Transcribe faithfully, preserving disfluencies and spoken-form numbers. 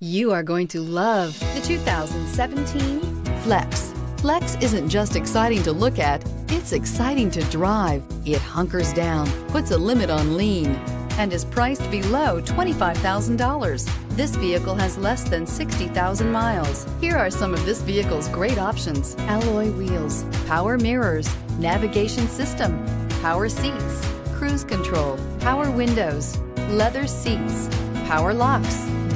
You are going to love the two thousand seventeen Flex. Flex isn't just exciting to look at, it's exciting to drive. It hunkers down, puts a limit on lean, and is priced below twenty-five thousand dollars. This vehicle has less than sixty thousand miles. Here are some of this vehicle's great options: alloy wheels, power mirrors, navigation system, power seats, cruise control, power windows, leather seats, power locks.